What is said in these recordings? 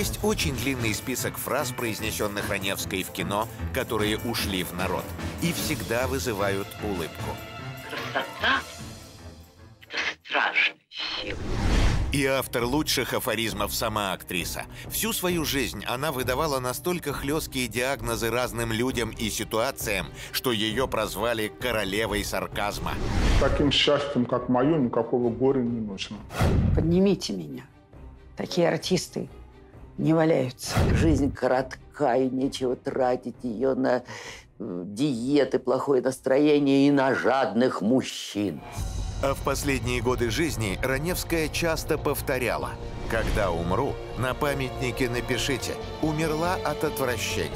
Есть очень длинный список фраз, произнесенных Раневской в кино, которые ушли в народ и всегда вызывают улыбку. Красота – это страшная сила. И автор лучших афоризмов сама актриса. Всю свою жизнь она выдавала настолько хлесткие диагнозы разным людям и ситуациям, что ее прозвали королевой сарказма. Таким счастьем, как мое, никакого горя не нужно. Поднимите меня. Такие артисты не валяются. Жизнь коротка, и нечего тратить ее на диеты, плохое настроение и на жадных мужчин. А в последние годы жизни Раневская часто повторяла: «Когда умру, на памятнике напишите: умерла от отвращения».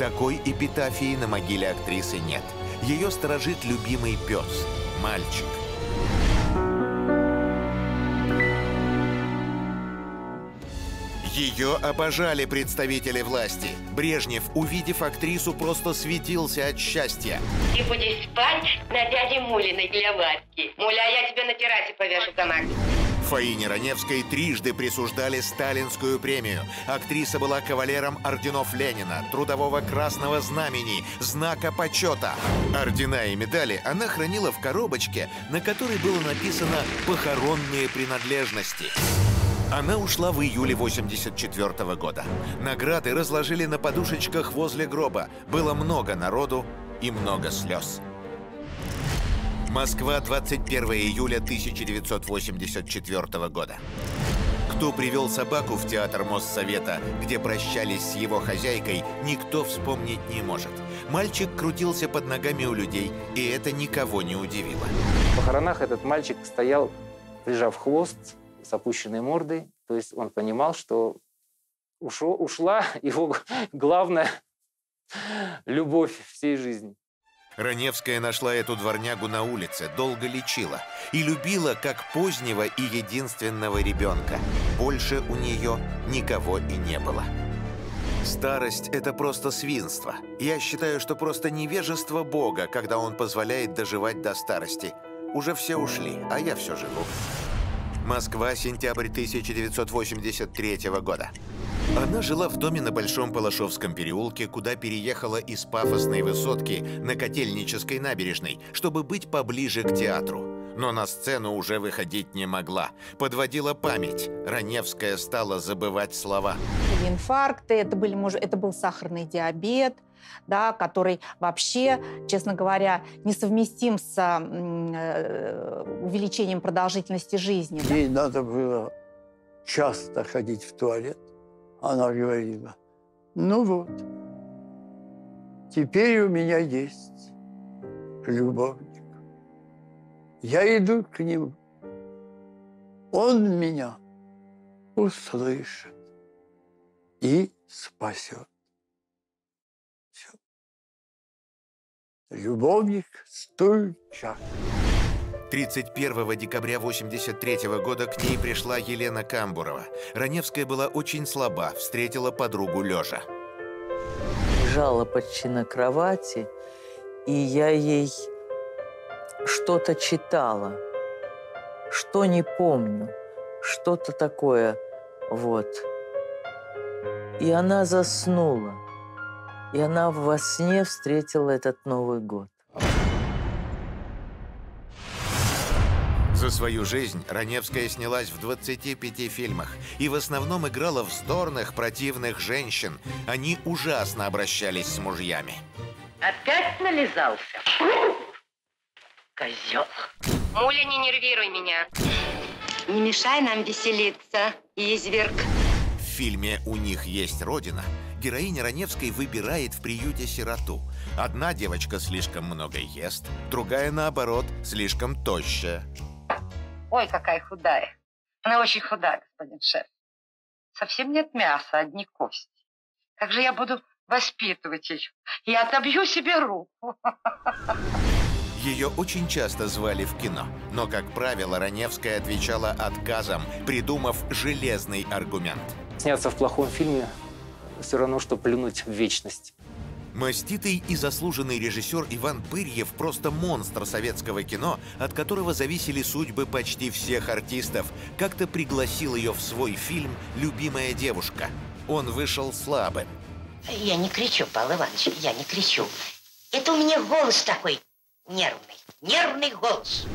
Такой эпитафии на могиле актрисы нет. Ее сторожит любимый пес – Мальчик. Ее обожали представители власти. Брежнев, увидев актрису, просто светился от счастья. Ты будешь спать на дяде Мулиной для ватки. Муля, я тебя на террасе повешу, комар. Фаине Раневской трижды присуждали Сталинскую премию. Актриса была кавалером орденов Ленина, Трудового Красного Знамени, Знака Почета. Ордена и медали она хранила в коробочке, на которой было написано «Похоронные принадлежности». Она ушла в июле 1984 года. Награды разложили на подушечках возле гроба. Было много народу и много слез. Москва, 21 июля 1984 года. Кто привел собаку в театр Моссовета, где прощались с его хозяйкой, никто вспомнить не может. Мальчик крутился под ногами у людей, и это никого не удивило. В похоронах этот мальчик стоял, прижав хвост, с опущенной мордой, то есть он понимал, что ушла его главная любовь всей жизни. Раневская нашла эту дворнягу на улице, долго лечила и любила как позднего и единственного ребенка. Больше у нее никого и не было. Старость – это просто свинство. Я считаю, что просто невежество Бога, когда он позволяет доживать до старости. Уже все ушли, а я все живу. Москва, сентябрь 1983 года. Она жила в доме на Большом Палашовском переулке, куда переехала из пафосной высотки на Котельнической набережной, чтобы быть поближе к театру. Но на сцену уже выходить не могла. Подводила память. Раневская стала забывать слова. Инфаркты, это был сахарный диабет, да, который вообще, честно говоря, несовместим с увеличением продолжительности жизни. Ей надо было часто ходить в туалет. Она говорила: ну вот, теперь у меня есть любовник. Я иду к нему. Он меня услышит и спасет. Все. Любовник Стульчак. 31 декабря 1983 года к ней пришла Елена Камбурова. Раневская была очень слаба, встретила подругу лежа. Лежала почти на кровати, и я ей что-то читала, что не помню, что-то такое, вот. И она заснула, и она во сне встретила этот Новый год. За свою жизнь Раневская снялась в 25 фильмах и в основном играла вздорных, противных женщин. Они ужасно обращались с мужьями. Опять нализался? Козел. Муля, не нервируй меня. Не мешай нам веселиться, изверг. В фильме «У них есть родина» героиня Раневской выбирает в приюте сироту. Одна девочка слишком много ест, другая, наоборот, слишком тощая. Ой, какая худая. Она очень худая, господин шеф. Совсем нет мяса, одни кости. Как же я буду воспитывать ее? Я отобью себе руку. Ее очень часто звали в кино. Но, как правило, Раневская отвечала отказом, придумав железный аргумент. Сняться в плохом фильме все равно, что плюнуть в вечность. Маститый и заслуженный режиссер Иван Пырьев – просто монстр советского кино, от которого зависели судьбы почти всех артистов, как-то пригласил ее в свой фильм «Любимая девушка». Он вышел слабым. Я не кричу, Павел Иванович, я не кричу. Это у меня голос такой нервный, нервный голос.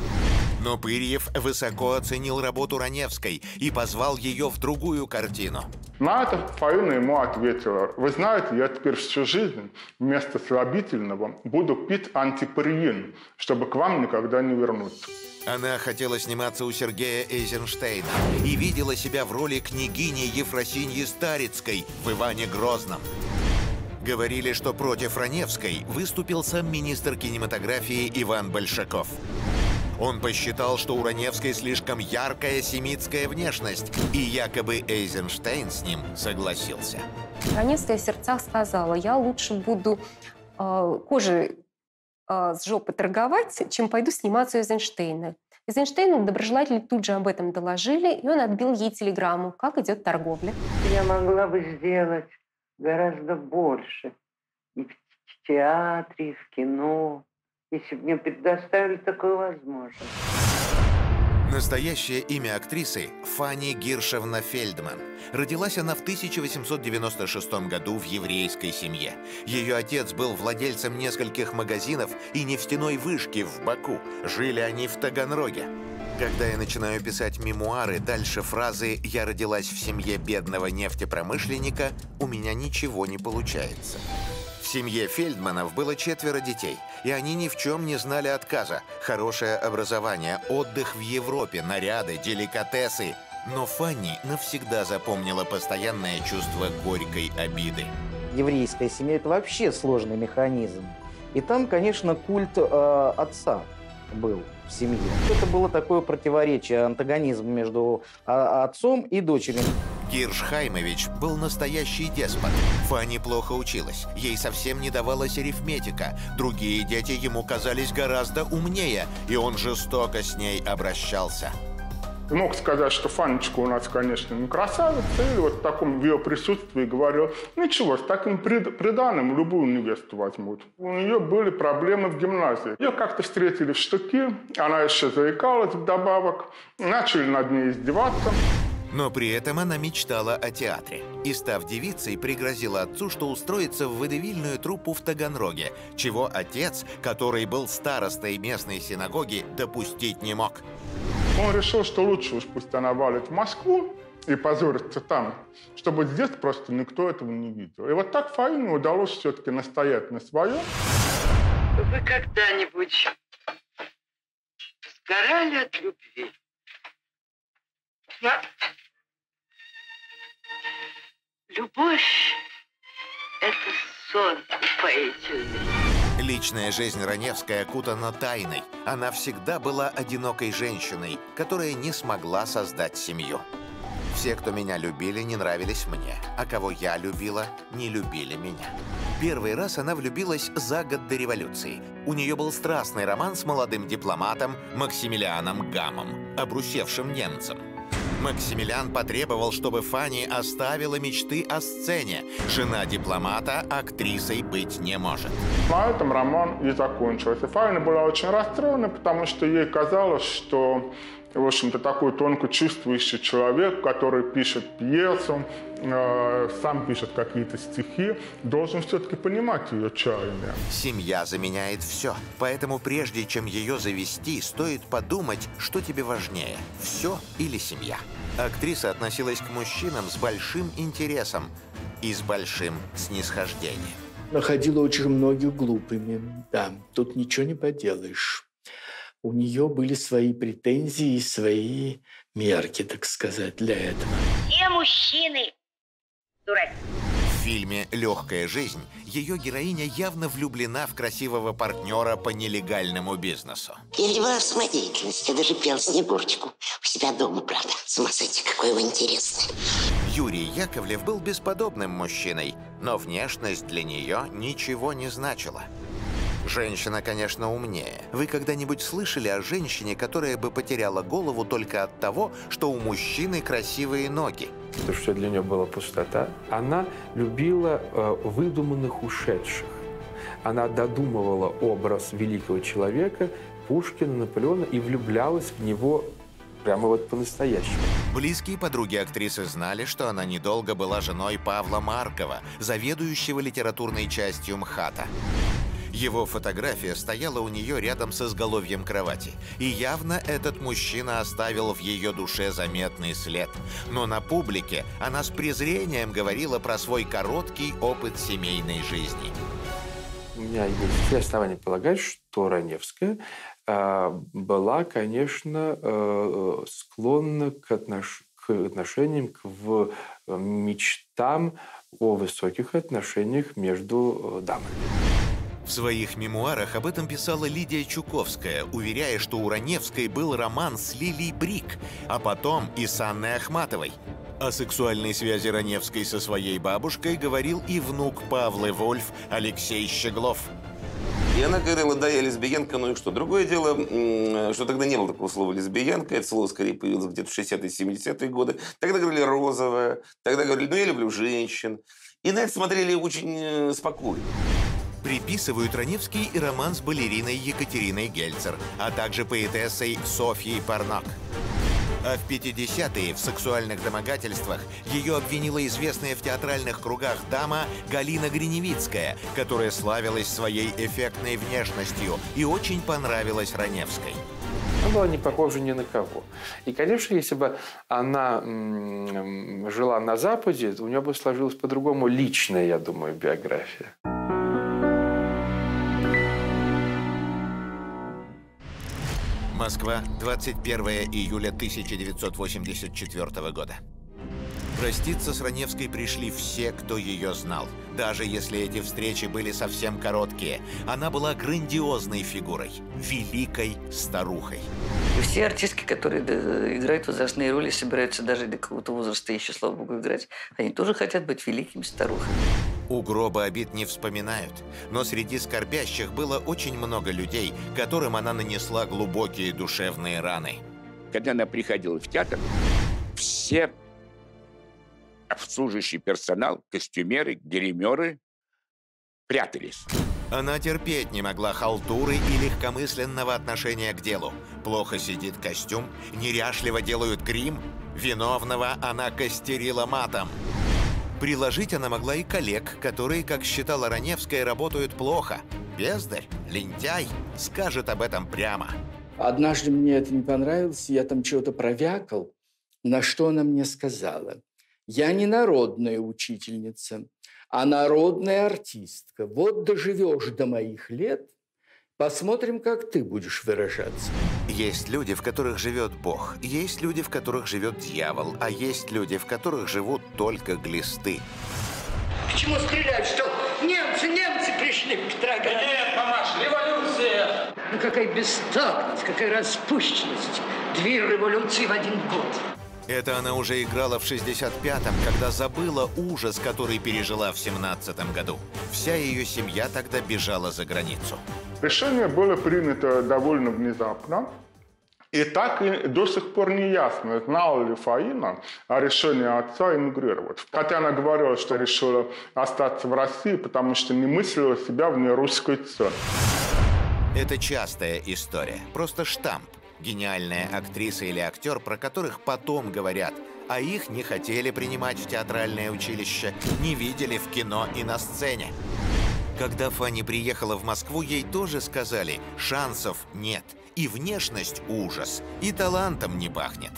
Но Пырьев высоко оценил работу Раневской и позвал ее в другую картину. На это Фаина ему ответила: вы знаете, я теперь всю жизнь вместо слабительного буду пить антипырьин, чтобы к вам никогда не вернуться. Она хотела сниматься у Сергея Эйзенштейна и видела себя в роли княгини Ефросиньи Старицкой в «Иване Грозном». Говорили, что против Раневской выступил сам министр кинематографии Иван Большаков. Он посчитал, что у Раневской слишком яркая семитская внешность, и якобы Эйзенштейн с ним согласился. Раневская в сердцах сказала: я лучше буду кожей с жопы торговать, чем пойду сниматься у Эйзенштейна. Эйзенштейну доброжелатели тут же об этом доложили, и он отбил ей телеграмму, как идет торговля. Я могла бы сделать гораздо больше и в театре, и в кино, если бы мне предоставили такую возможность. Настоящее имя актрисы – Фани Гиршевна Фельдман. Родилась она в 1896 году в еврейской семье. Ее отец был владельцем нескольких магазинов и нефтяной вышки в Баку. Жили они в Таганроге. Когда я начинаю писать мемуары, дальше фразы «я родилась в семье бедного нефтепромышленника» у меня ничего не получается. В семье Фельдманов было 4 детей, и они ни в чем не знали отказа. Хорошее образование, отдых в Европе, наряды, деликатесы. Но Фанни навсегда запомнила постоянное чувство горькой обиды. Еврейская семья – это вообще сложный механизм. И там, конечно, культ отца был в семье. Это было такое противоречие, антагонизм между отцом и дочерью. Гирш Хаймович был настоящий деспот. Фани плохо училась, ей совсем не давалась арифметика. Другие дети ему казались гораздо умнее, и он жестоко с ней обращался. Мог сказать, что Фанечка у нас, конечно, не красавица, и вот в таком в ее присутствии говорил: ничего, с таким приданым любую невесту возьмут. У нее были проблемы в гимназии. Ее как-то встретили в штыки, она еще заикалась вдобавок, начали над ней издеваться. Но при этом она мечтала о театре. И, став девицей, пригрозила отцу, что устроится в водевильную труппу в Таганроге, чего отец, который был старостой местной синагоги, допустить не мог. Он решил, что лучше уж пусть она валит в Москву и позорится там, чтобы здесь просто никто этого не видел. И вот так Фаине удалось все-таки настоять на своем. Вы когда-нибудь сгорали от любви? Я... Любовь – это сон упоительный. Личная жизнь Раневской окутана тайной. Она всегда была одинокой женщиной, которая не смогла создать семью. Все, кто меня любили, не нравились мне, а кого я любила, не любили меня. Первый раз она влюбилась за год до революции. У нее был страстный роман с молодым дипломатом Максимилианом Гамом, обрусевшим немцем. Максимилиан потребовал, чтобы Фани оставила мечты о сцене. Жена дипломата актрисой быть не может. На этом роман и закончился. Фаина была очень расстроена, потому что ей казалось, что, в общем-то, такой тонко чувствующий человек, который пишет пьесу, сам пишет какие-то стихи, должен все-таки понимать ее чаяния. Семья заменяет все. Поэтому прежде чем ее завести, стоит подумать, что тебе важнее – все или семья. Актриса относилась к мужчинам с большим интересом и с большим снисхождением. Находила очень многих глупыми. Да, тут ничего не поделаешь. У нее были свои претензии и свои мерки, так сказать, для этого. Все мужчины дураки. В фильме «Легкая жизнь» ее героиня явно влюблена в красивого партнера по нелегальному бизнесу. Я не была в самодеятельности, я даже пела снегурочку у себя дома, правда. С ума сойти, какой его интересный. Юрий Яковлев был бесподобным мужчиной, но внешность для нее ничего не значила. Женщина, конечно, умнее. Вы когда-нибудь слышали о женщине, которая бы потеряла голову только от того, что у мужчины красивые ноги? Это все для нее была пустота. Она любила выдуманных ушедших. Она додумывала образ великого человека, Пушкина, Наполеона, и влюблялась в него прямо вот по-настоящему. Близкие подруги актрисы знали, что она недолго была женой Павла Маркова, заведующего литературной частью МХАТа. Его фотография стояла у нее рядом с изголовьем кровати. И явно этот мужчина оставил в ее душе заметный след. Но на публике она с презрением говорила про свой короткий опыт семейной жизни. У меня есть все основания полагать, что Раневская была, конечно, склонна к отношениям, к мечтам о высоких отношениях между дамами. В своих мемуарах об этом писала Лидия Чуковская, уверяя, что у Раневской был роман с Лилией Брик, а потом и с Анной Ахматовой. О сексуальной связи Раневской со своей бабушкой говорил и внук Павлы Вольф Алексей Щеглов. И она говорила: да, я лесбиянка, ну и что? Другое дело, что тогда не было такого слова лесбиянка, это слово скорее появилось где-то в 60-70-е годы. Тогда говорили розовая, тогда говорили, ну я люблю женщин. И на это смотрели очень спокойно. Приписывают Раневский и роман с балериной Екатериной Гельцер, а также поэтессой Софьей Парнак. А в 50-е в сексуальных домогательствах ее обвинила известная в театральных кругах дама Галина Гриневицкая, которая славилась своей эффектной внешностью и очень понравилась Раневской. Она была не похожа ни на кого. И, конечно, если бы она жила на Западе, у нее бы сложилась по-другому личная, я думаю, биография. Москва, 21 июля 1984 года. Проститься с Раневской пришли все, кто ее знал. Даже если эти встречи были совсем короткие, она была грандиозной фигурой, великой старухой. И все артистки, которые играют возрастные роли, собираются даже до какого-то возраста еще, слава богу, играть, они тоже хотят быть великими старухами. У гроба обид не вспоминают, но среди скорбящих было очень много людей, которым она нанесла глубокие душевные раны. Когда она приходила в театр, все обслуживающий персонал, костюмеры, гримеры прятались. Она терпеть не могла халтуры и легкомысленного отношения к делу. Плохо сидит костюм, неряшливо делают грим. Виновного она костерила матом. Приложить она могла и коллег, которые, как считала Раневская, работают плохо. Бездарь, лентяй, скажет об этом прямо. Однажды мне это не понравилось, я там чего-то провякал, на что она мне сказала: я не народная учительница, а народная артистка. Вот доживешь до моих лет, посмотрим, как ты будешь выражаться. Есть люди, в которых живет Бог, есть люди, в которых живет дьявол, а есть люди, в которых живут только глисты. Почему стреляют? Что? Немцы пришли к Петрограду. Нет, мамаш, революция! Ну какая бестактность, какая распущенность. Две революции в один год. Это она уже играла в 65-м, когда забыла ужас, который пережила в 17-м году. Вся ее семья тогда бежала за границу. Решение было принято довольно внезапно. И так и до сих пор не ясно, знала ли Фаина о решении отца эмигрировать. Хотя она говорила, что решила остаться в России, потому что не мыслила себя вне русской церкви. Это частая история, просто штамп. Гениальная актриса или актер, про которых потом говорят, а их не хотели принимать в театральное училище, не видели в кино и на сцене. Когда Фани приехала в Москву, ей тоже сказали: шансов нет, и внешность ужас, и талантом не пахнет.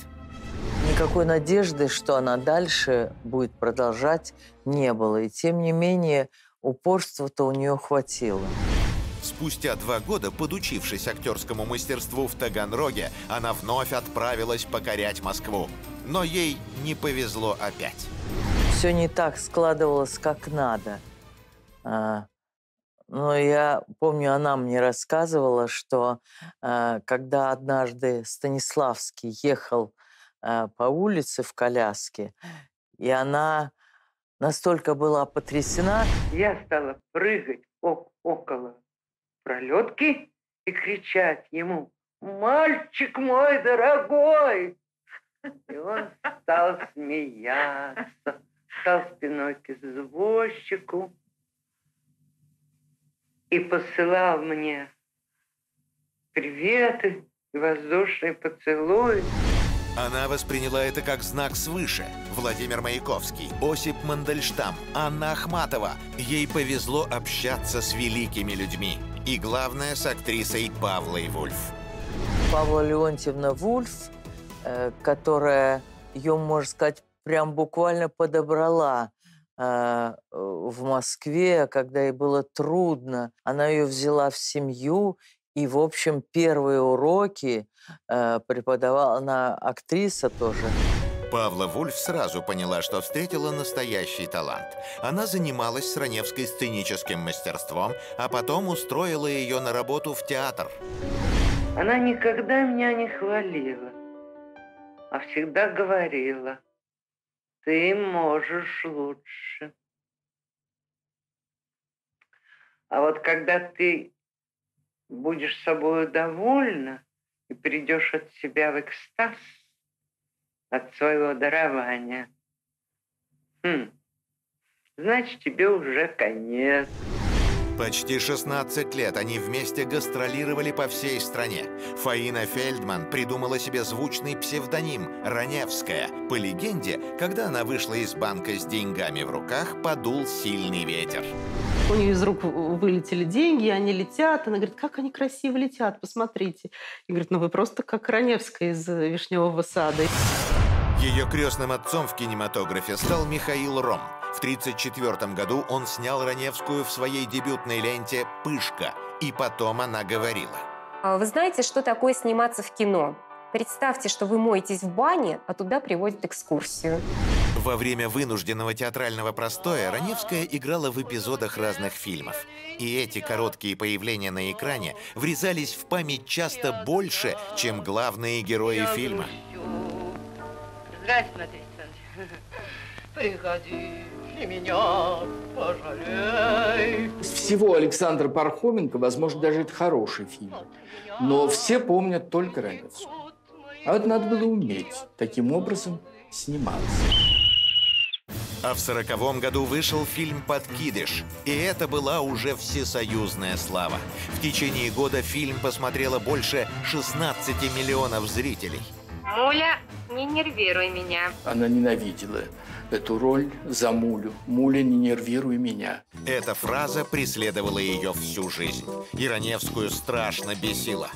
Никакой надежды, что она дальше будет продолжать, не было. И тем не менее, упорства-то у нее хватило. Спустя 2 года, подучившись актерскому мастерству в Таганроге, она вновь отправилась покорять Москву. Но ей не повезло опять. Все не так складывалось, как надо. Но я помню, она мне рассказывала, что когда однажды Станиславский ехал по улице в коляске, и она настолько была потрясена. Я стала прыгать около пролетки и кричать ему: «Мальчик мой дорогой!» И он стал смеяться, стал спиной к извозчику. и посылал мне приветы, воздушные поцелуи. Она восприняла это как знак свыше. Владимир Маяковский, Осип Мандельштам, Анна Ахматова. Ей повезло общаться с великими людьми. И главное, с актрисой Павлой Вульф. Павла Леонтьевна Вульф, которая ее, можно сказать, прям буквально подобрала в Москве, когда ей было трудно. Она ее взяла в семью. И, в общем, первые уроки преподавала она, актриса тоже. Павла Вульф сразу поняла, что встретила настоящий талант. Она занималась с Раневской сценическим мастерством, а потом устроила ее на работу в театр. Она никогда меня не хвалила, а всегда говорила: ты можешь лучше. А вот когда ты будешь собой довольна и придешь от себя в экстаз, от своего дарования, значит, тебе уже конец. Почти 16 лет они вместе гастролировали по всей стране. Фаина Фельдман придумала себе звучный псевдоним «Раневская». По легенде, когда она вышла из банка с деньгами в руках, подул сильный ветер. У нее из рук вылетели деньги, они летят. Она говорит: как они красиво летят, посмотрите. И говорит: ну вы просто как Раневская из «Вишневого сада». Ее крестным отцом в кинематографе стал Михаил Ромм. В 1934 году он снял Раневскую в своей дебютной ленте «Пышка». И потом она говорила: вы знаете, что такое сниматься в кино? Представьте, что вы моетесь в бане, а туда приводят экскурсию. Во время вынужденного театрального простоя Раневская играла в эпизодах разных фильмов. И эти короткие появления на экране врезались в память часто больше, чем главные герои фильма. Здравствуйте, Александр. Приходи и меня пожалей. Всего Александра Пархоменко, возможно, даже это хороший фильм. Но все помнят только Раневскую. А вот надо было уметь таким образом сниматься. А в 1940 году вышел фильм «Подкидыш». И это была уже всесоюзная слава. В течение года фильм посмотрело больше 16 миллионов зрителей. Муля, не нервируй меня. Она ненавидела эту роль за Мулю. Муля, не нервируй меня. Эта фраза преследовала ее всю жизнь. И Раневскую страшно бесила.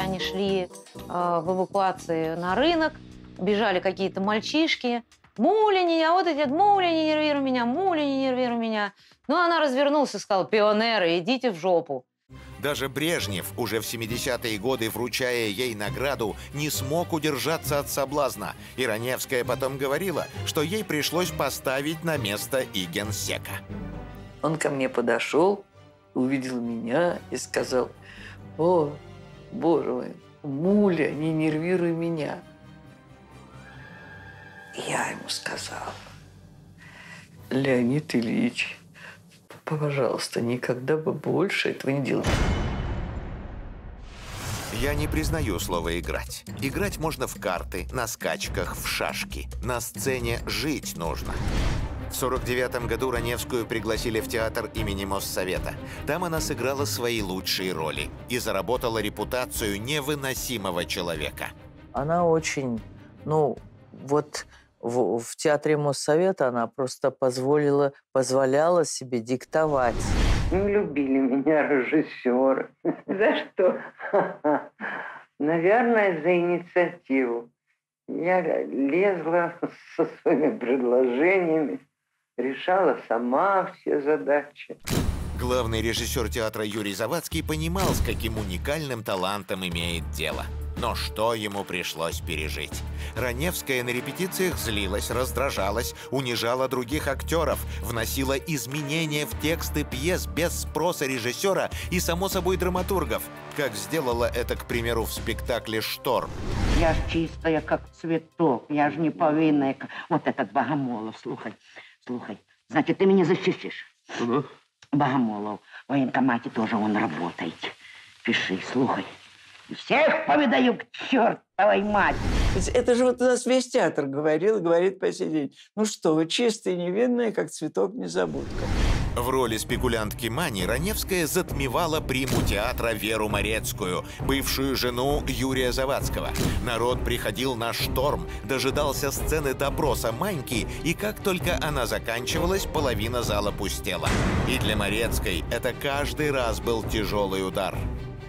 Они шли в эвакуации на рынок, бежали какие-то мальчишки. Муля, не, а вот эти, Муля, не нервируй меня, Муля, не нервируй меня. Но она развернулась и сказала: пионеры, идите в жопу. Даже Брежнев, уже в 70-е годы вручая ей награду, не смог удержаться от соблазна. И Раневская потом говорила, что ей пришлось поставить на место и генсека. Он ко мне подошел, увидел меня и сказал: о, боже мой, Муля, не нервируй меня. Я ему сказала: Леонид Ильич, пожалуйста, никогда бы больше этого не делал. Я не признаю слово «играть». Играть можно в карты, на скачках, в шашки. На сцене жить нужно. В 1949 году Раневскую пригласили в театр имени Моссовета. Там она сыграла свои лучшие роли и заработала репутацию невыносимого человека. Она очень, вот... В театре Моссовета она просто позволяла себе диктовать. Не любили меня режиссеры. За что? Наверное, за инициативу. Я лезла со своими предложениями, решала сама все задачи. Главный режиссер театра Юрий Завадский понимал, с каким уникальным талантом имеет дело. Но что ему пришлось пережить? Раневская на репетициях злилась, раздражалась, унижала других актеров, вносила изменения в тексты пьес без спроса режиссера и, само собой, драматургов, как сделала это, к примеру, в спектакле «Шторм». Я ж чистая, как цветок, я же не повинная. Как... Вот этот Богомолов, слухай. Значит, ты меня защитишь? Угу. Богомолов, в военкомате тоже он работает. Пиши, слухай. Всех повидаю к чертовой матери. Это же вот у нас весь театр говорил и говорит по сей день. Ну что вы, чистая и невинная, как цветок незабудка. В роли спекулянтки Мани Раневская затмевала приму театра Веру Марецкую, бывшую жену Юрия Завадского. Народ приходил на шторм, дожидался сцены допроса Маньки, и как только она заканчивалась, половина зала пустела. И для Марецкой это каждый раз был тяжелый удар.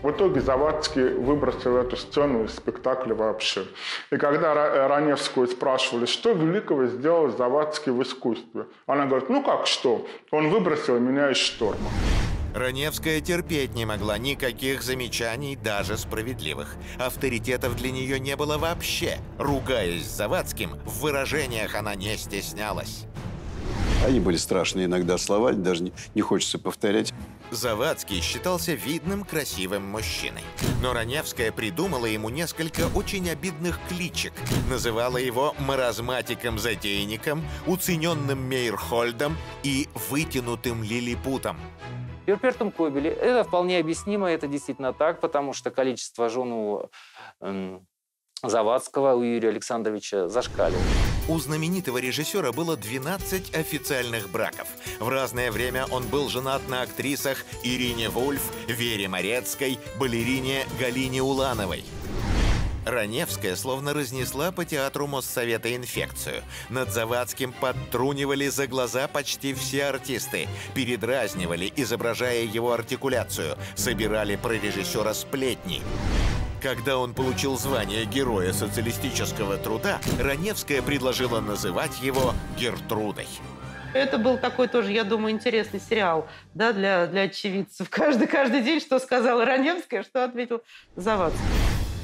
В итоге Завадский выбросил эту сцену из спектакля вообще. И когда Раневскую спрашивали, что великого сделал Завадский в искусстве, она говорит, ну как что, он выбросил меня из шторма. Раневская терпеть не могла никаких замечаний, даже справедливых. Авторитетов для нее не было вообще. Ругаясь с Завадским, в выражениях она не стеснялась. Они были страшные иногда слова, даже не хочется повторять. Завадский считался видным, красивым мужчиной. Но Раневская придумала ему несколько очень обидных кличек. Называла его маразматиком-затейником, уцененным Мейерхольдом и вытянутым лилипутом. В «Перпертум Кобеле» это вполне объяснимо, это действительно так, потому что количество жен у Завадского, у Юрия Александровича зашкаливало. У знаменитого режиссера было 12 официальных браков. В разное время он был женат на актрисах Ирине Вульф, Вере Марецкой, балерине Галине Улановой. Раневская словно разнесла по театру Моссовета инфекцию. Над Завадским подтрунивали за глаза почти все артисты, передразнивали, изображая его артикуляцию, собирали про режиссера сплетни. Когда он получил звание Героя социалистического труда, Раневская предложила называть его Гертрудой. Это был такой тоже, я думаю, интересный сериал, да, для очевидцев. Каждый день, что сказала Раневская, что ответил Завадский.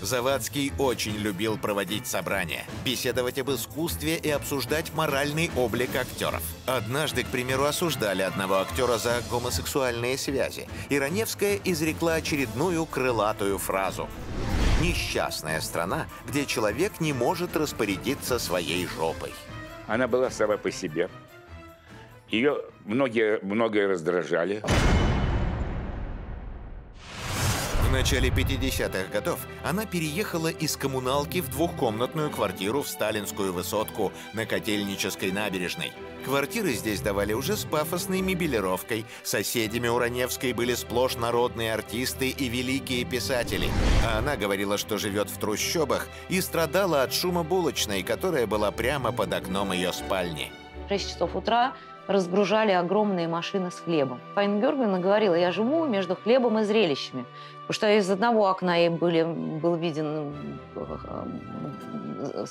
Завадский очень любил проводить собрания, беседовать об искусстве и обсуждать моральный облик актеров. Однажды, к примеру, осуждали одного актера за гомосексуальные связи. И Раневская изрекла очередную крылатую фразу. Несчастная страна, где человек не может распорядиться своей жопой. Она была сама по себе. Ее многие раздражали. В начале 50-х годов она переехала из коммуналки в двухкомнатную квартиру в сталинскую высотку на Котельнической набережной. Квартиры здесь давали уже с пафосной мебелировкой. Соседями у Раневской были сплошь народные артисты и великие писатели. А она говорила, что живет в трущобах и страдала от шума булочной, которая была прямо под окном ее спальни. 6 часов утра разгружали огромные машины с хлебом. Фаина Георгиевна говорила, я живу между хлебом и зрелищами, потому что из одного окна ей был виден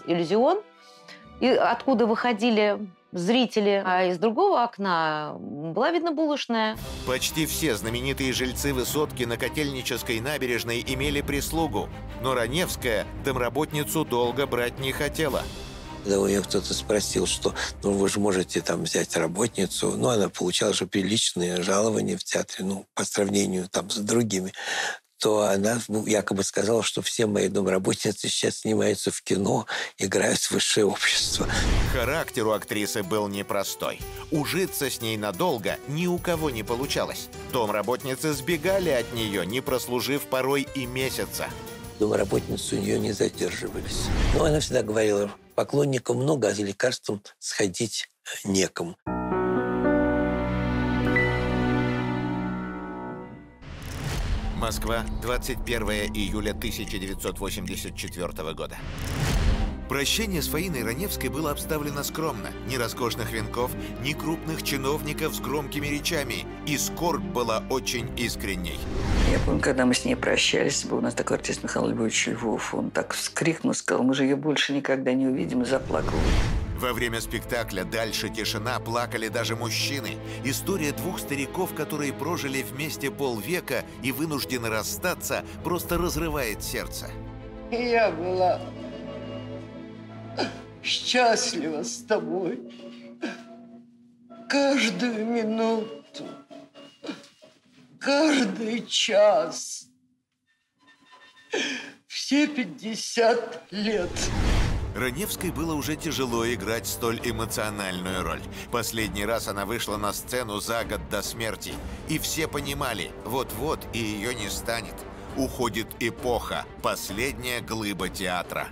иллюзион, и откуда выходили зрители, а из другого окна была видна булочная. Почти все знаменитые жильцы высотки на Котельнической набережной имели прислугу, но Раневская домработницу долго брать не хотела. Когда у нее кто-то спросил, что ну вы же можете там взять работницу, ну она получала же приличные жалования в театре, ну по сравнению там с другими, то она якобы сказала, что все мои домработницы сейчас снимаются в кино, играют в высшее общество. Характер у актрисы был непростой. Ужиться с ней надолго ни у кого не получалось. Домработницы сбегали от нее, не прослужив порой и месяца. Домработницы у нее не задерживались. Но она всегда говорила, поклонников много, а за лекарством сходить некому. Москва, 21 июля 1984 года. Прощение с Фаиной Раневской было обставлено скромно. Ни роскошных венков, ни крупных чиновников с громкими речами. И скорбь была очень искренней. Я помню, когда мы с ней прощались, был у нас такой артист Михаил Львович Львов. Он так вскрикнул, сказал, мы же ее больше никогда не увидим, и заплакал. Во время спектакля «Дальше тишина» плакали даже мужчины. История двух стариков, которые прожили вместе полвека и вынуждены расстаться, просто разрывает сердце. Я была счастлива с тобой каждую минуту, каждый час, все 50 лет. Раневской было уже тяжело играть столь эмоциональную роль. Последний раз она вышла на сцену за год до смерти. И все понимали, вот-вот и ее не станет. Уходит эпоха, последняя глыба театра.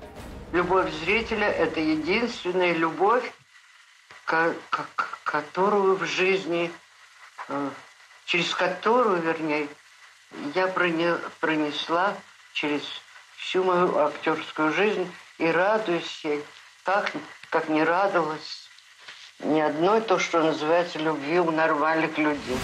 Любовь зрителя – это единственная любовь, которую в жизни через которую, вернее, я пронесла через всю мою актерскую жизнь и радуюсь ей, как не радовалась ни одной, то, что называется, любви у нормальных людей.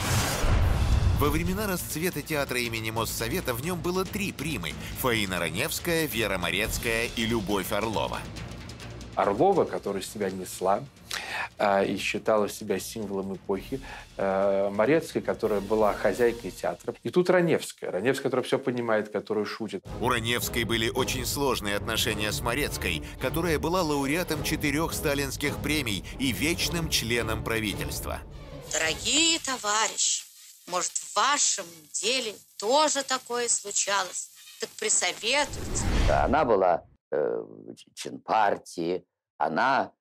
Во времена расцвета театра имени Моссовета в нем было три примы – Фаина Раневская, Вера Марецкая и Любовь Орлова. Орлова, которая себя несла и считала себя символом эпохи, Марецкая, которая была хозяйкой театра, и тут Раневская. Раневская, которая все понимает, которая шутит. У Раневской были очень сложные отношения с Марецкой, которая была лауреатом 4 сталинских премий и вечным членом правительства. Дорогие товарищи! Может, в вашем деле тоже такое случалось? Так присоветуйте. Она была член партии, она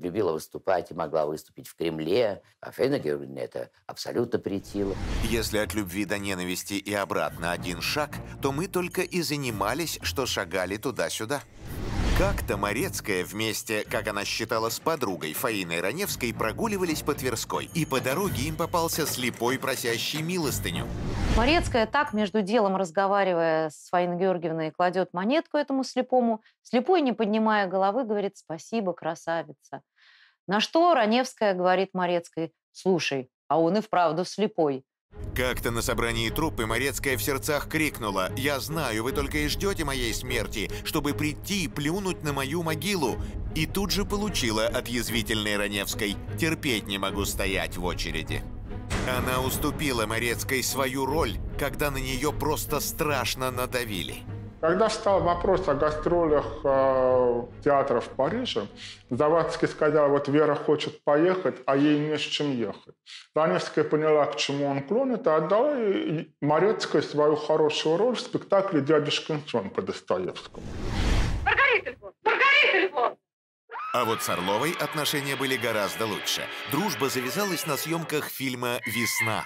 любила выступать и могла выступить в Кремле. А Фаина Георгиевна это абсолютно претило. Если от любви до ненависти и обратно один шаг, то мы только и занимались, что шагали туда-сюда. Как-то Марецкая вместе, как она считала, с подругой Фаиной Раневской прогуливались по Тверской. И по дороге им попался слепой, просящий милостыню. Марецкая так, между делом разговаривая с Фаиной Георгиевной, кладет монетку этому слепому. Слепой, не поднимая головы, говорит: «Спасибо, красавица». На что Раневская говорит Марецкой: «Слушай, а он и вправду слепой». Как-то на собрании труппы Марецкая в сердцах крикнула: «Я знаю, вы только и ждете моей смерти, чтобы прийти и плюнуть на мою могилу». И тут же получила от язвительной Раневской: «Терпеть не могу стоять в очереди». Она уступила Марецкой свою роль, когда на нее просто страшно надавили. Когда стал вопрос о гастролях театра в Париже, Завадский сказал: вот Вера хочет поехать, а ей не с чем ехать. Раневская поняла, к чему он клонит, и отдала Марецкой свою хорошую роль в спектакле «Дядюшкин Сон» по Достоевскому. Маргарита Львовна! Маргарита Львовна! А вот с Орловой отношения были гораздо лучше. Дружба завязалась на съемках фильма «Весна».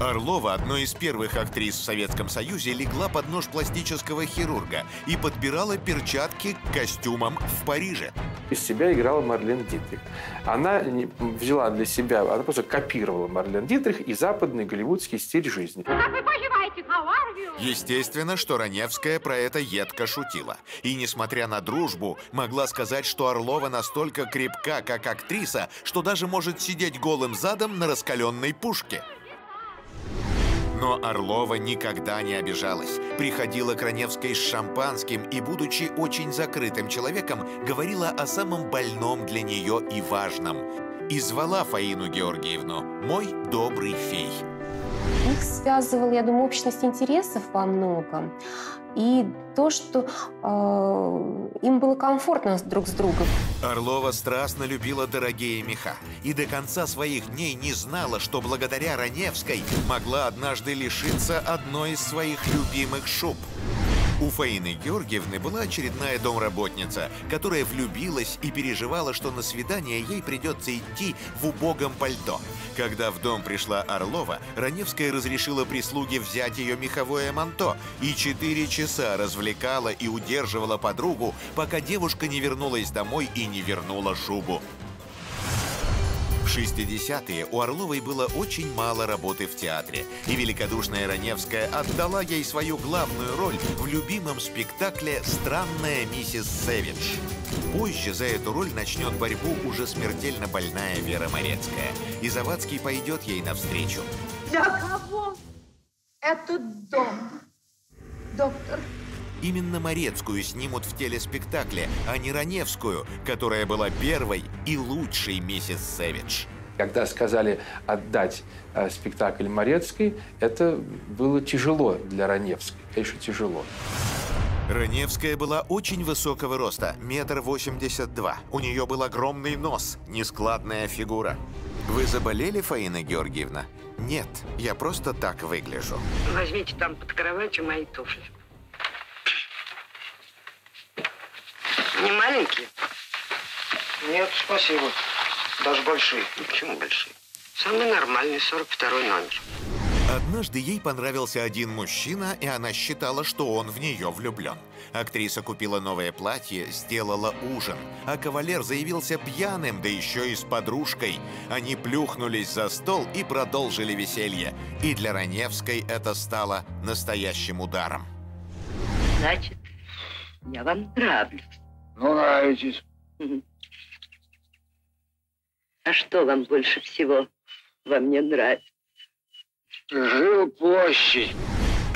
Орлова, одной из первых актрис в Советском Союзе, легла под нож пластического хирурга и подбирала перчатки к костюмам в Париже. Из себя играла Марлен Дитрих. Она взяла для себя, она просто копировала Марлен Дитрих и западный голливудский стиль жизни. Как вы поживаете, Хаварвию? Естественно, что Раневская про это едко шутила. И, несмотря на дружбу, могла сказать, что Орлова настолько крепка, как актриса, что даже может сидеть голым задом на раскаленной пушке. Но Орлова никогда не обижалась. Приходила к Раневской с шампанским и, будучи очень закрытым человеком, говорила о самом больном для нее и важном. И звала Фаину Георгиевну «мой добрый фей». Их связывала, я думаю, общность интересов во многом. И то, что им было комфортно друг с другом. Орлова страстно любила дорогие меха. И до конца своих дней не знала, что благодаря Раневской могла однажды лишиться одной из своих любимых шуб. У Фаины Георгиевны была очередная домработница, которая влюбилась и переживала, что на свидание ей придется идти в убогом пальто. Когда в дом пришла Орлова, Раневская разрешила прислуге взять ее меховое манто и 4 часа развлекала и удерживала подругу, пока девушка не вернулась домой и не вернула шубу. В 60-е у Орловой было очень мало работы в театре, и великодушная Раневская отдала ей свою главную роль в любимом спектакле «Странная миссис Сэвидж». Позже за эту роль начнет борьбу уже смертельно больная Вера Марецкая, и Завадский пойдет ей навстречу. Для кого этот дом, доктор? Именно Марецкую снимут в телеспектакле, а не Раневскую, которая была первой и лучшей миссис Сэвидж. Когда сказали отдать спектакль Марецкой, это было тяжело для Раневской, конечно, тяжело. Раневская была очень высокого роста, 1,82 м. У нее был огромный нос, нескладная фигура. Вы заболели, Фаина Георгиевна? Нет, я просто так выгляжу. Возьмите там под кроватью мои туфли. Не маленькие? Нет, спасибо. Даже большие. Почему большие? Самый нормальный, 42-й номер. Однажды ей понравился один мужчина, и она считала, что он в нее влюблен. Актриса купила новое платье, сделала ужин, а кавалер заявился пьяным, да еще и с подружкой. Они плюхнулись за стол и продолжили веселье. И для Раневской это стало настоящим ударом. Значит, я вам нравлюсь. Ну, нравитесь. А что вам больше всего во мне нравится? Жилплощадь.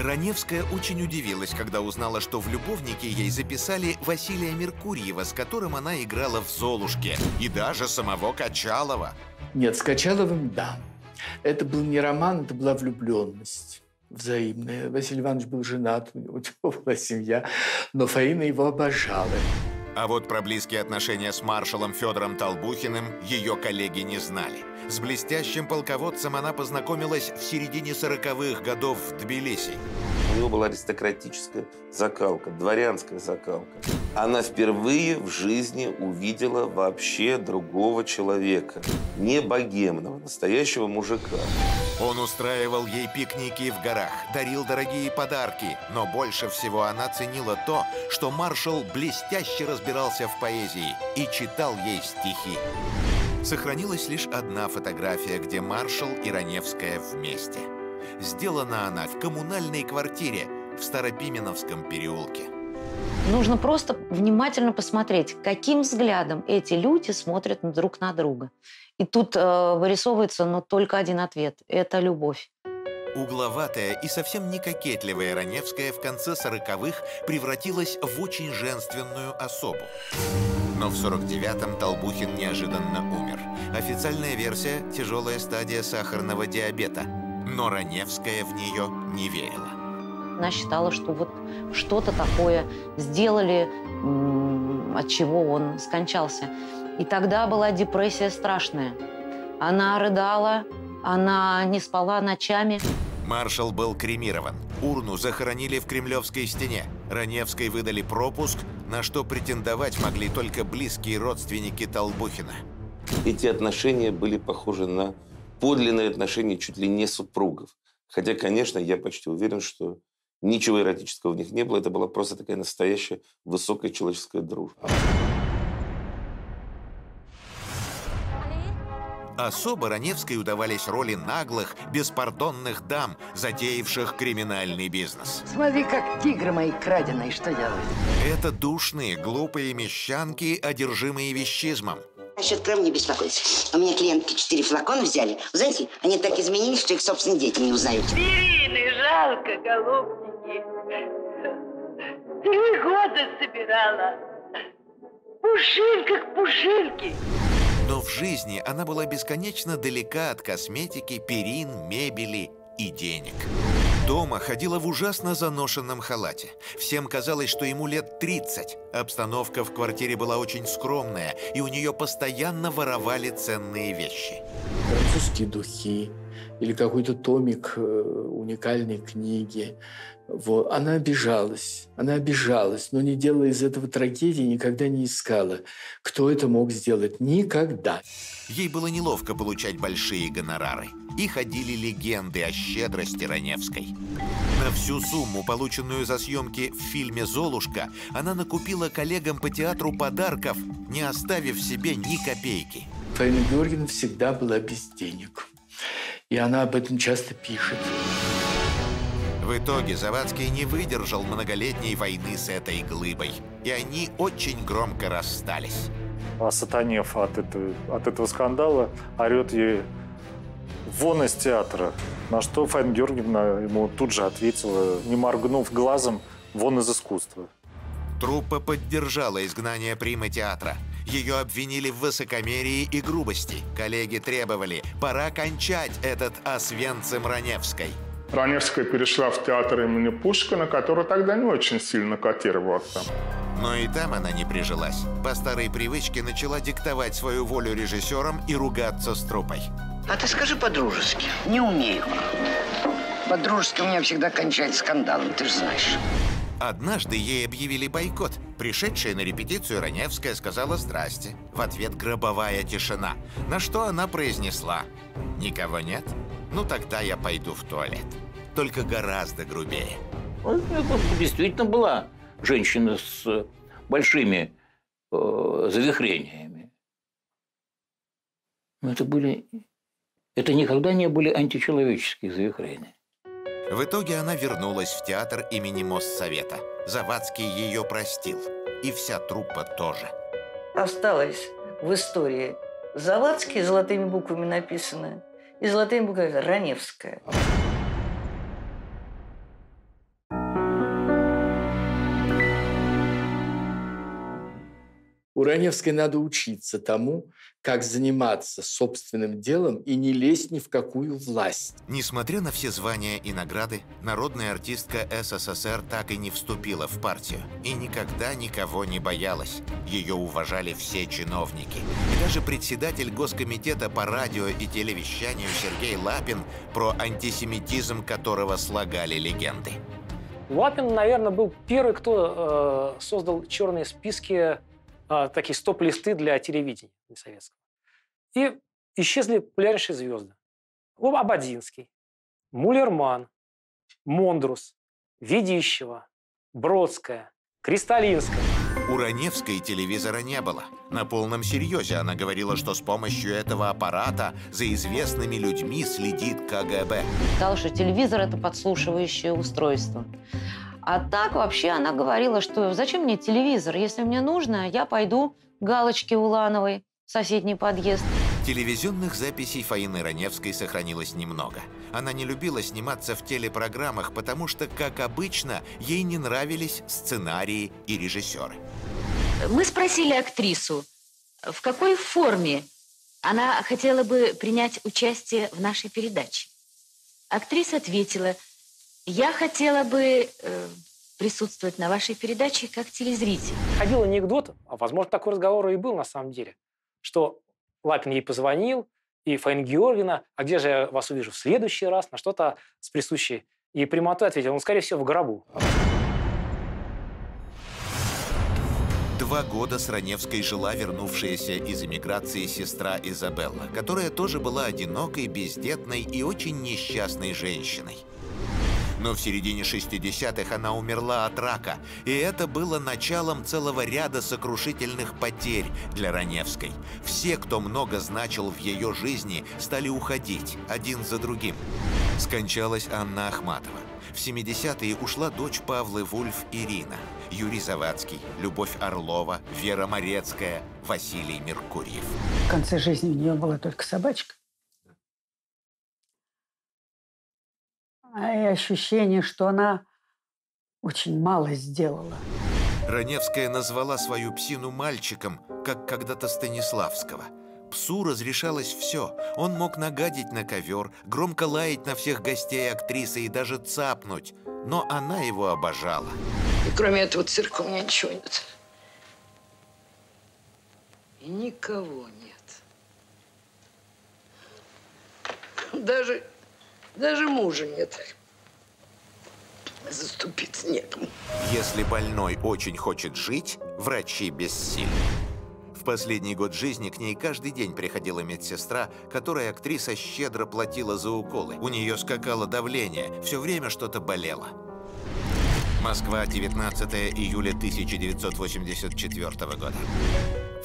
Раневская очень удивилась, когда узнала, что в любовнике ей записали Василия Меркурьева, с которым она играла в «Золушке», и даже самого Качалова. Нет, с Качаловым – да. Это был не роман, это была влюбленность взаимная. Василий Иванович был женат, у него была семья, но Фаина его обожала. А вот про близкие отношения с маршалом Федором Толбухиным ее коллеги не знали. С блестящим полководцем она познакомилась в середине 40-х годов в Тбилиси. У него была аристократическая закалка, дворянская закалка. Она впервые в жизни увидела вообще другого человека, не богемного, настоящего мужика. Он устраивал ей пикники в горах, дарил дорогие подарки, но больше всего она ценила то, что маршал блестяще разбирался в поэзии и читал ей стихи. Сохранилась лишь одна фотография, где маршал и Раневская вместе. Сделана она в коммунальной квартире в Старопименовском переулке. Нужно просто внимательно посмотреть, каким взглядом эти люди смотрят друг на друга. И тут вырисовывается, но только один ответ – это любовь. Угловатая и совсем не кокетливая Раневская в конце 40-х превратилась в очень женственную особу. Но в 49-м Толбухин неожиданно умер. Официальная версия – тяжелая стадия сахарного диабета. Но Раневская в нее не верила. Она считала, что вот что-то такое сделали, от чего он скончался. И тогда была депрессия страшная. Она рыдала, она не спала ночами. Маршал был кремирован. Урну захоронили в Кремлевской стене. Раневской выдали пропуск, на что претендовать могли только близкие родственники Толбухина. Эти отношения были похожи на подлинные отношения чуть ли не супругов. Хотя, конечно, я почти уверен, что ничего эротического в них не было. Это была просто такая настоящая высокая человеческая дружба. Особо Раневской удавались роли наглых, беспардонных дам, затеявших криминальный бизнес. Смотри, как тигры мои краденые, что делают. Это душные, глупые мещанки, одержимые вещизмом. Насчет крова не беспокойтесь. У меня клиентки 4 флакона взяли. Вы знаете, они так изменились, что их собственные дети не узнают. Ирины, жалко, голубчики. 3 года собирала. Пушинка к пушинке. Но в жизни она была бесконечно далека от косметики, перин, мебели и денег. Дома ходила в ужасно заношенном халате. Всем казалось, что ему лет 30. Обстановка в квартире была очень скромная, и у нее постоянно воровали ценные вещи. Французские духи или какой-то томик уникальной книги. Вот. Она обижалась, но не делала из этого трагедии, никогда не искала, кто это мог сделать. Никогда. Ей было неловко получать большие гонорары. И ходили легенды о щедрости Раневской. На всю сумму, полученную за съемки в фильме «Золушка», она накупила коллегам по театру подарков, не оставив себе ни копейки. Фаина Георгиевна всегда была без денег. И она об этом часто пишет. В итоге Завадский не выдержал многолетней войны с этой глыбой. И они очень громко расстались. Осатанев от этого скандала, орет ей: вон из театра. На что Фаина Георгиевна ему тут же ответила, не моргнув глазом: вон из искусства. Труппа поддержала изгнание примы театра. Ее обвинили в высокомерии и грубости. Коллеги требовали: пора кончать этот освенцем Раневской. Раневская перешла в театр имени Пушкина, который тогда не очень сильно котировался. Но и там она не прижилась. По старой привычке начала диктовать свою волю режиссерам и ругаться с труппой. А ты скажи по-дружески. Не умею. По-дружески у меня всегда кончается скандалом, ты же знаешь. Однажды ей объявили бойкот. Пришедшая на репетицию Раневская сказала «здрасте». В ответ гробовая тишина. На что она произнесла: «Никого нет». Ну тогда я пойду в туалет. Только гораздо грубее. Действительно была женщина с большими завихрениями. Но это были... Это никогда не были античеловеческие завихрения. В итоге она вернулась в театр имени Моссовета. Завадский ее простил. И вся труппа тоже. Осталось в истории Завадский, золотыми буквами написано, и золотыми буквами Раневская. У Раневской надо учиться тому, как заниматься собственным делом и не лезть ни в какую власть. Несмотря на все звания и награды, народная артистка СССР так и не вступила в партию и никогда никого не боялась. Ее уважали все чиновники. И даже председатель Госкомитета по радио и телевещанию Сергей Лапин, про антисемитизм которого слагали легенды. Лапин, наверное, был первый, кто создал черные списки, такие стоп-листы для телевидения советского. И исчезли популярнейшие звезды. Ободзинский, Мулерман, Мондрус, Ведищева, Бродская, Кристалинская. У Раневской телевизора не было. На полном серьезе она говорила, что с помощью этого аппарата за известными людьми следит КГБ. Потому что телевизор – это подслушивающее устройство. А так вообще она говорила, что зачем мне телевизор, если мне нужно, я пойду к Галочке Улановой в соседний подъезд. Телевизионных записей Фаины Раневской сохранилось немного. Она не любила сниматься в телепрограммах, потому что, как обычно, ей не нравились сценарии и режиссеры. Мы спросили актрису, в какой форме она хотела бы принять участие в нашей передаче. Актриса ответила: я хотела бы присутствовать на вашей передаче как телезритель. Ходил анекдот, а возможно, такой разговор и был на самом деле, что Лапин ей позвонил, и Фаина Георгиевна: а где же я вас увижу в следующий раз, на что-то с присущей и прямотой ответил: он, скорее всего, в гробу. 2 года с Раневской жила вернувшаяся из эмиграции сестра Изабелла, которая тоже была одинокой, бездетной и очень несчастной женщиной. Но в середине 60-х она умерла от рака, и это было началом целого ряда сокрушительных потерь для Раневской. Все, кто много значил в ее жизни, стали уходить один за другим. Скончалась Анна Ахматова. В 70-е ушла дочь Павлы Вульф Ирина, Юрий Завадский, Любовь Орлова, Вера Марецкая, Василий Меркурьев. В конце жизни у нее была только собачка. И ощущение, что она очень мало сделала. Раневская назвала свою псину «Мальчиком», как когда-то Станиславского. Псу разрешалось все. Он мог нагадить на ковер, громко лаять на всех гостей актрисы и даже цапнуть. Но она его обожала. И кроме этого цирка у меня ничего нет. И никого нет. Даже мужа нет. Заступиться некому. Если больной очень хочет жить, врачи бессильны. В последний год жизни к ней каждый день приходила медсестра, которой актриса щедро платила за уколы. У нее скакало давление, все время что-то болело. Москва, 19 июля 1984 года.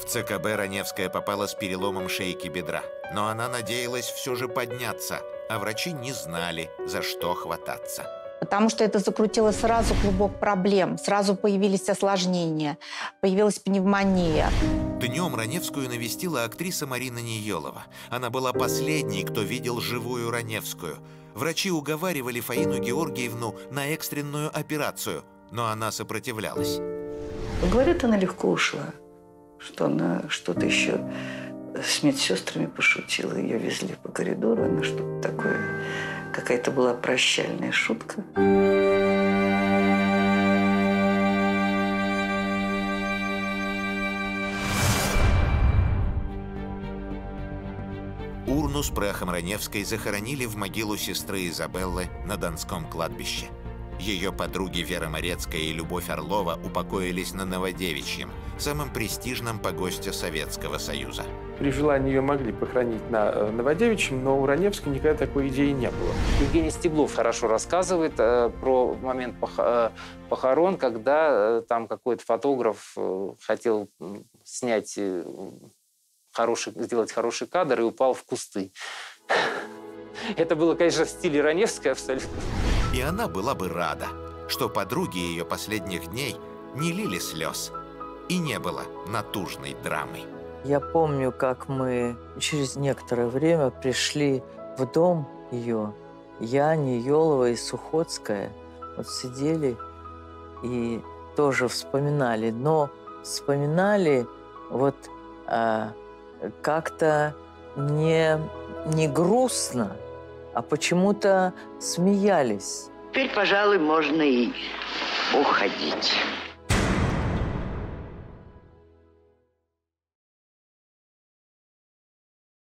В ЦКБ Раневская попала с переломом шейки бедра. Но она надеялась все же подняться, а врачи не знали, за что хвататься. Потому что это закрутило сразу клубок проблем, сразу появились осложнения, появилась пневмония. Днем Раневскую навестила актриса Марина Неёлова. Она была последней, кто видел живую Раневскую. Врачи уговаривали Фаину Георгиевну на экстренную операцию, но она сопротивлялась. Говорит, она легко ушла, что она что-то еще... С медсестрами пошутила, ее везли по коридору, она что-то такое, какая-то была прощальная шутка. Урну с прахом Раневской захоронили в могилу сестры Изабеллы на Донском кладбище. Ее подруги Вера Марецкая и Любовь Орлова упокоились на Новодевичьем, самом престижном погосте Советского Союза. При желании ее могли похоронить на Новодевичьем, но у Раневской никогда такой идеи не было. Евгений Стеблов хорошо рассказывает про момент похорон, когда там какой-то фотограф хотел снять сделать хороший кадр и упал в кусты. Это было, конечно, в стиле Раневской абсолютно. И она была бы рада, что подруги ее последних дней не лили слез и не было натужной драмы. Я помню, как мы через некоторое время пришли в дом ее. Я, Неёлова и Сухоцкая вот сидели и тоже вспоминали. Но вспоминали вот как-то не грустно, а почему-то смеялись. Теперь, пожалуй, можно и уходить.